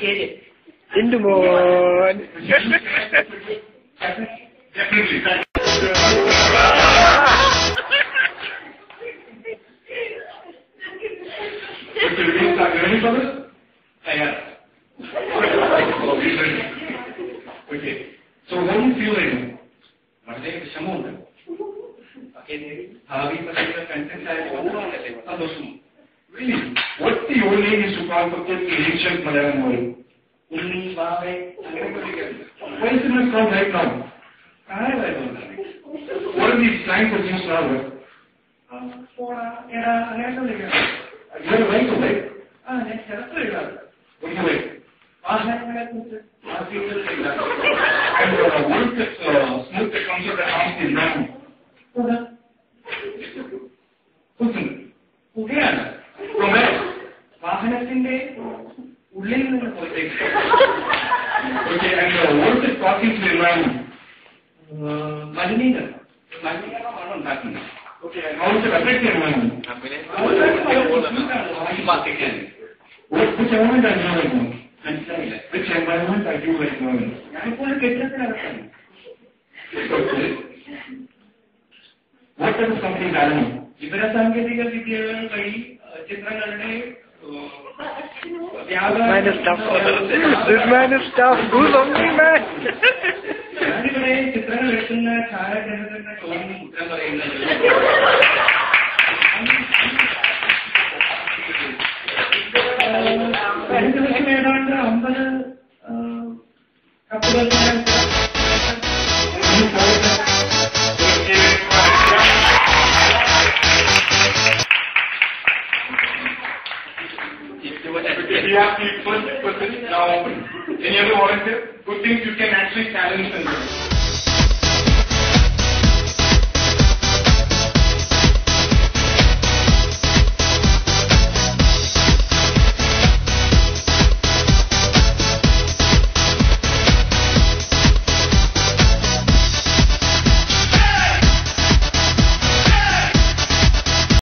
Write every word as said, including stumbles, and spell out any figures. get it. In the morning. Definitely. Okay. So when you feeling, what is the shaman? Okay. How we particular content I want to really? What the only is to come up with election for them? Why is it not come right now? I don't know. What are these time for things now? You are right to wait. Ah, next year. What do you wait? I want to smooth the comes of the house in now. Okay, and what is talking to the environment? Madinina. Madinina, okay, and how is it affecting the environment? Which environment are you doing? Which environment are you doing? I'm going to get that. What type of company are you? This man is tough. This man is tough. Who's only man? You have to be first person now. Any other volunteer? Good things you can actually challenge them.